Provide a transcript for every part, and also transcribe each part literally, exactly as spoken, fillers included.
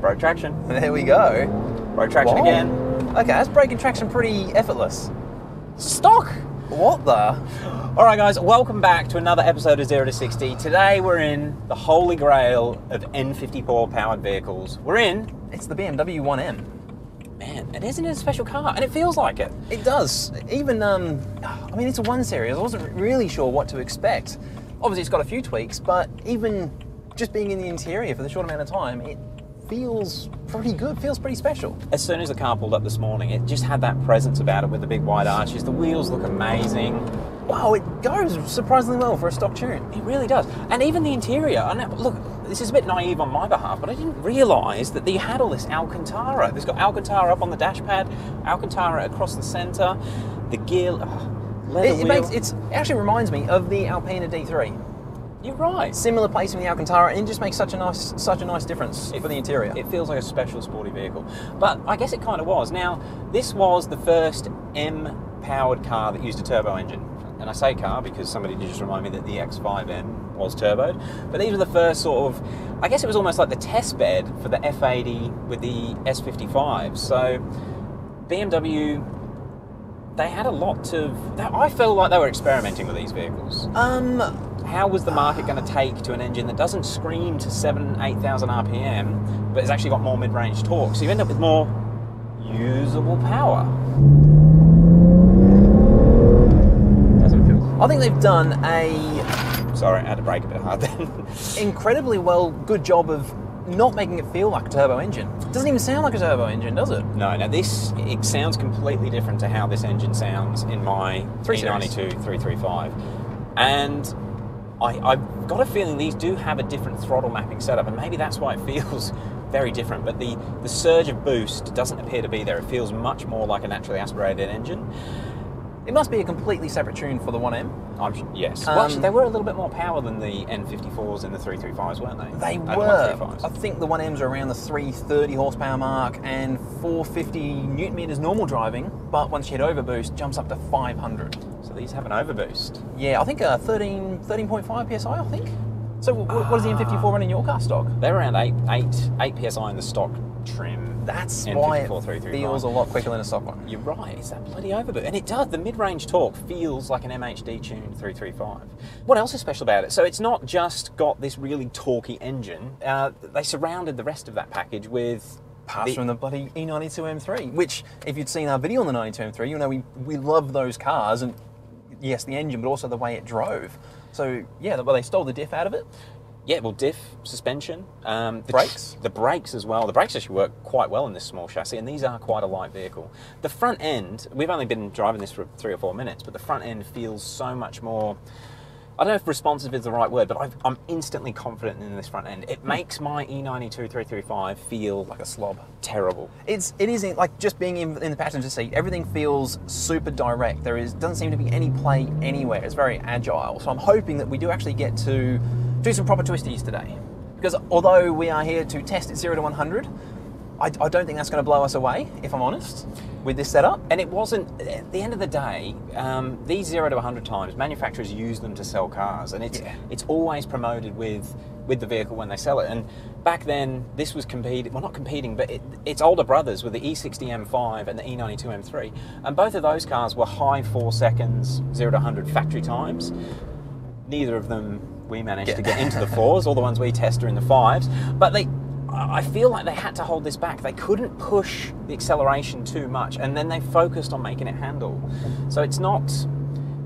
Brake traction. There we go. Brake traction Whoa. again. Okay, that's braking traction pretty effortless. Stock. What the? All right, guys, welcome back to another episode of Zero to sixty. Today we're in the holy grail of N fifty-four powered vehicles. We're in... It's the B M W one M. Man, it isn't a special car, and it feels like it. It does. Even, um, I mean, it's a one series. I wasn't really sure what to expect. Obviously, it's got a few tweaks, but even just being in the interior for the short amount of time, it feels pretty good, feels pretty special. As soon as the car pulled up this morning, it just had that presence about it with the big wide arches. The wheels look amazing. Wow, it goes surprisingly well for a stock tune. It really does. And even the interior, I know, look, this is a bit naive on my behalf, but I didn't realise that you had all this Alcantara. There's got Alcantara up on the dash pad, Alcantara across the centre, the gear, oh, leather it, it makes it's, it actually reminds me of the Alpina D three. You're right. Similar place in the Alcantara, and it just makes such a nice, such a nice difference it, for the interior. It feels like a special sporty vehicle, but I guess it kind of was. Now, this was the first M-powered car that used a turbo engine, and I say car because somebody did just remind me that the X five M was turboed. But these were the first sort of, I guess it was almost like the test bed for the F eighty with the S fifty-five. So B M W. They had a lot to. I felt like they were experimenting with these vehicles. Um, how was the market going to take to an engine that doesn't scream to seven, eight thousand R P M, but it's actually got more mid-range torque? So you end up with more usable power. Doesn't feel. I think they've done a. Sorry, I had to brake a bit hard then. Incredibly well, good job of not making it feel like a turbo engine. It doesn't even sound like a turbo engine, does it? No, now this, it sounds completely different to how this engine sounds in my E ninety-two three thirty-five. And I, I've got a feeling these do have a different throttle mapping setup, and maybe that's why it feels very different, but the, the surge of boost doesn't appear to be there. It feels much more like a naturally aspirated engine. It must be a completely separate tune for the one M. I'm, yes. Um, well, actually, they were a little bit more power than the N fifty-fours and the three thirty-fives, weren't they? They and were. The I think the one Ms are around the three thirty horsepower mark and four fifty newton meters normal driving, but once you hit overboost, jumps up to five hundred. So these have an overboost. Yeah, I think uh, thirteen, thirteen point five P S I, I think. So what, uh, what is the N fifty-four running in your car stock? They're around eight, eight, eight P S I in the stock trim. That's why it feels a lot quicker than a stock one. You're right, it's that bloody overboot. And it does, the mid-range torque feels like an M H D tuned three thirty-five. What else is special about it? So it's not just got this really torquey engine. Uh, they surrounded the rest of that package with... Parts the, from the bloody E ninety-two M three, which, if you'd seen our video on the ninety-two M three, you know we, we love those cars, and yes, the engine, but also the way it drove. So, yeah, well, they stole the diff out of it. Yeah, well, diff, suspension, um, the brakes, the brakes as well. The brakes actually work quite well in this small chassis, and these are quite a light vehicle. The front end, we've only been driving this for three or four minutes, but the front end feels so much more, I don't know if responsive is the right word, but I've, I'm instantly confident in this front end. It makes my E ninety-two three thirty-five feel like a slob. Terrible. It's, it is, like, just being in, in the passenger seat, everything feels super direct. There is, doesn't seem to be any play anywhere. It's very agile, so I'm hoping that we do actually get to do some proper twisties today, because although we are here to test at zero to one hundred, I, I don't think that's going to blow us away, if I'm honest, with this setup. And it wasn't, at the end of the day, um, these zero to one hundred times, manufacturers use them to sell cars, and it's, yeah. it's always promoted with with the vehicle when they sell it. And back then, this was competing, well, not competing, but it, its older brothers were the E sixty M five and the E ninety-two M three, and both of those cars were high four seconds, zero to one hundred factory times. Neither of them we managed yeah. to get into the fours. All the ones we test are in the fives. But they, I feel like they had to hold this back. They couldn't push the acceleration too much, and then they focused on making it handle. So it's not,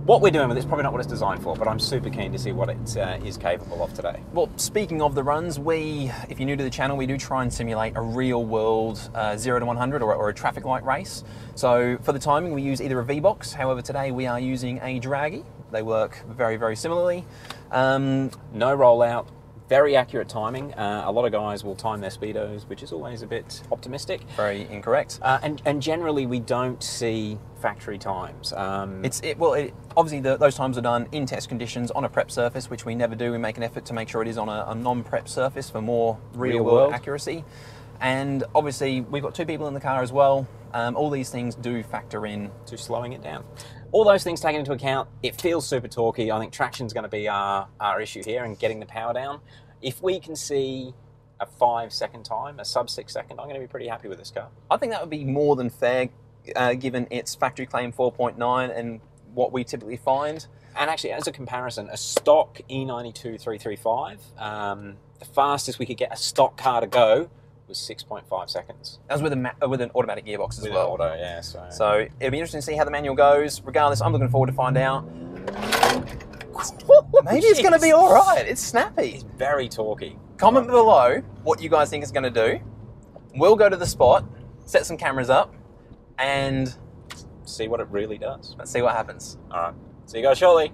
what we're doing with it's probably not what it's designed for, but I'm super keen to see what it uh, is capable of today. Well, speaking of the runs, we, if you're new to the channel, we do try and simulate a real world uh, zero to one hundred or, or a traffic light race. So for the timing, we use either a V box. However, today we are using a Draggy. They work very, very similarly. Um, no rollout, very accurate timing. Uh, a lot of guys will time their speedos, which is always a bit optimistic. Very incorrect. Uh, and, and generally, we don't see factory times. Um, it's it, Well, it, obviously, the, those times are done in test conditions on a prep surface, which we never do. We make an effort to make sure it is on a, a non-prep surface for more real-world accuracy. And obviously, we've got two people in the car as well. Um, all these things do factor in to slowing it down. All those things taken into account, it feels super torquey. I think traction's going to be our, our issue here, and getting the power down. If we can see a five second time, a sub six second, I'm going to be pretty happy with this car. I think that would be more than fair uh, given its factory claim four point nine and what we typically find. And actually, as a comparison, a stock E ninety-two three thirty-five, um, the fastest we could get a stock car to go was six point five seconds. That was with, a ma with an automatic gearbox as with well. Auto, yeah, so. So it'll be interesting to see how the manual goes. Regardless, I'm looking forward to find out. Maybe it's going to be all right. It's snappy. It's very talky. Comment below what you guys think it's going to do. We'll go to the spot, set some cameras up, and see what it really does. Let's see what happens. All right. See you guys shortly.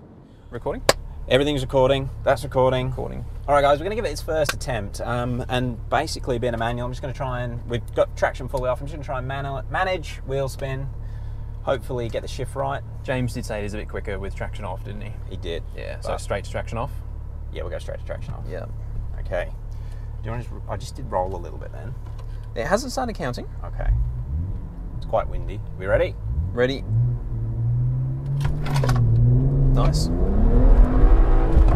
Recording? Everything's recording. That's recording. Recording. All right, guys, we're going to give it its first attempt. Um, and basically, being a manual, I'm just going to try and... We've got traction fully off. I'm just going to try and man manage, wheel spin, hopefully get the shift right. James did say it is a bit quicker with traction off, didn't he? He did. Yeah, so straight to traction off? Yeah, we'll go straight to traction off. Yeah. Okay. Do you want to just... I just did roll a little bit then. It hasn't started counting. Okay. It's quite windy. We ready? Ready. Nice.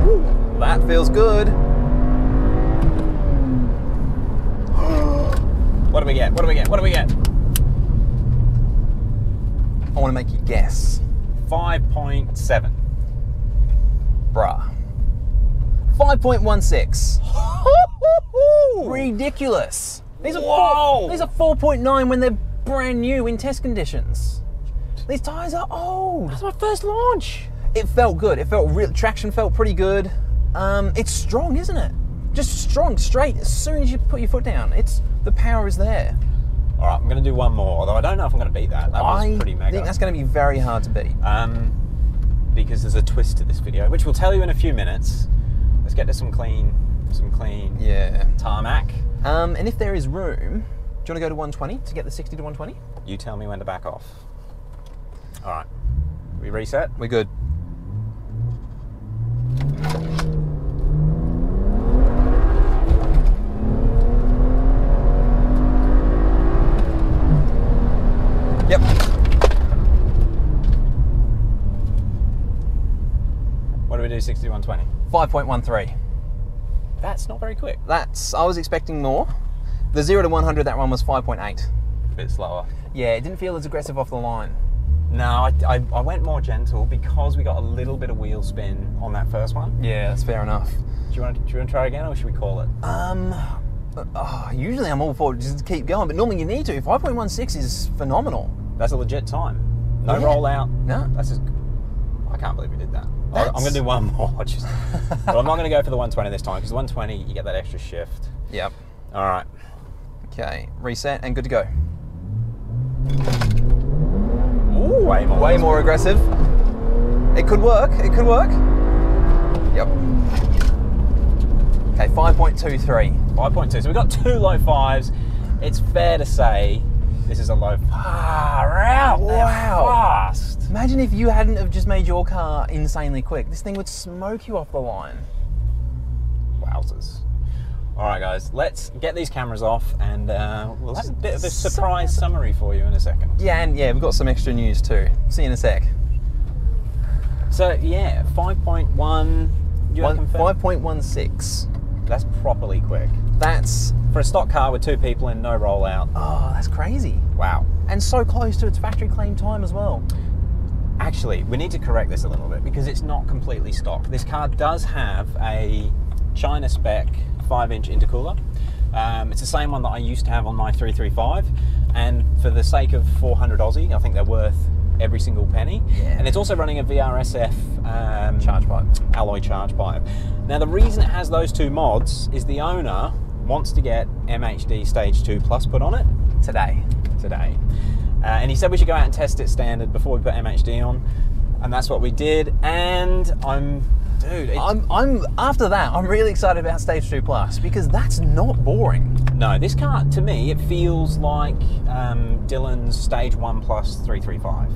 Woo, that feels good. What do we get? What do we get? What do we get? I want to make you guess. five point seven. Bruh. five point one six. Ridiculous. These are, four, these are four point nine when they're brand new in test conditions. These tyres are old. That's my first launch. It felt good. It felt real. Traction felt pretty good. Um, it's strong, isn't it? Just strong, straight. As soon as you put your foot down, it's the power is there. All right, I'm going to do one more. Although I don't know if I'm going to beat that. That I was pretty mega. I think that's going to be very hard to beat. Um, because there's a twist to this video, which we'll tell you in a few minutes. Let's get to some clean, some clean. Yeah. Tarmac. Um, and if there is room, do you want to go to one twenty to get the sixty to one twenty? You tell me when to back off. All right. We reset. We're good. Yep. What do we do? sixty to one twenty. five point one three. That's not very quick. That's. I was expecting more. The zero to one hundred. That one was five point eight. A bit slower. Yeah, it didn't feel as aggressive off the line. No, I, I, I went more gentle because we got a little bit of wheel spin on that first one. Yeah, that's fair enough. Do you want to, do you want to try again, or should we call it? Um, oh, usually I'm all for just keep going, but normally you need to. five point one six is phenomenal. That's a legit time. No yeah. rollout. No. That's just, I can't believe we did that. That's... I'm going to do one more. Just, but I'm not going to go for the one twenty this time, because the one twenty, you get that extra shift. Yep. All right. Okay, reset and good to go. Ooh, way more, way more aggressive. It could work. It could work. Yep. Okay, five point two three. five point two. So we've got two low fives. It's fair to say this is a low five. Far out. Wow. Fast. Imagine if you hadn't have just made your car insanely quick. This thing would smoke you off the line. Wowzers. All right, guys, let's get these cameras off, and uh, we'll have a bit of a surprise summary for you in a second. Yeah, and yeah, we've got some extra news too. See you in a sec. So, yeah, five point one, do you want to confirm? five point one six. That's properly quick. That's... For a stock car with two people and no rollout. Oh, that's crazy. Wow. And so close to its factory claim time as well. Actually, we need to correct this a little bit, because it's not completely stock. This car does have a China spec five inch intercooler. Um, it's the same one that I used to have on my three thirty-five, and for the sake of four hundred Aussie, I think they're worth every single penny. Yeah. And it's also running a V R S F um, charge pipe, alloy charge pipe. Now, the reason it has those two mods is the owner wants to get M H D stage two plus put on it today. Today, uh, and he said we should go out and test it standard before we put M H D on, and that's what we did. And I'm Dude, it, I'm, I'm after that. I'm really excited about stage two plus, because that's not boring. No, this car to me, it feels like um, Dylan's stage one plus three thirty-five.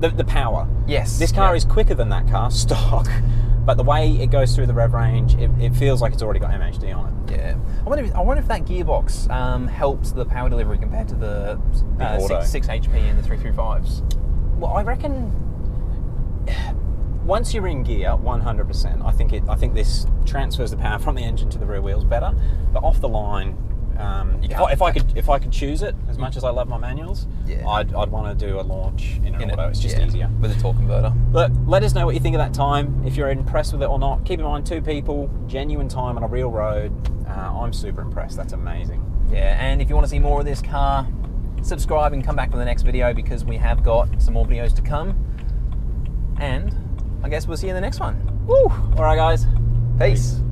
The, the power. Yes. This car yeah. is quicker than that car stock, but the way it goes through the rev range, it, it feels like it's already got M H D on it. Yeah. I wonder if, I wonder if that gearbox um, helps the power delivery compared to the, the uh, six H P and the three thirty-fives. Well, I reckon. Once you're in gear, one hundred percent, I think it. I think this transfers the power from the engine to the rear wheels better, but off the line, Um, you if, I, if I could, if I could choose it, as much as I love my manuals, yeah. I'd, I'd want to do a launch in an in auto. It's just yeah, easier with a torque converter. But let us know what you think of that time. If you're impressed with it or not, keep in mind two people, genuine time on a real road. Uh, I'm super impressed. That's amazing. Yeah, and if you want to see more of this car, subscribe and come back for the next video, because we have got some more videos to come. And I guess we'll see you in the next one. Woo! All right, guys. Peace. Peace.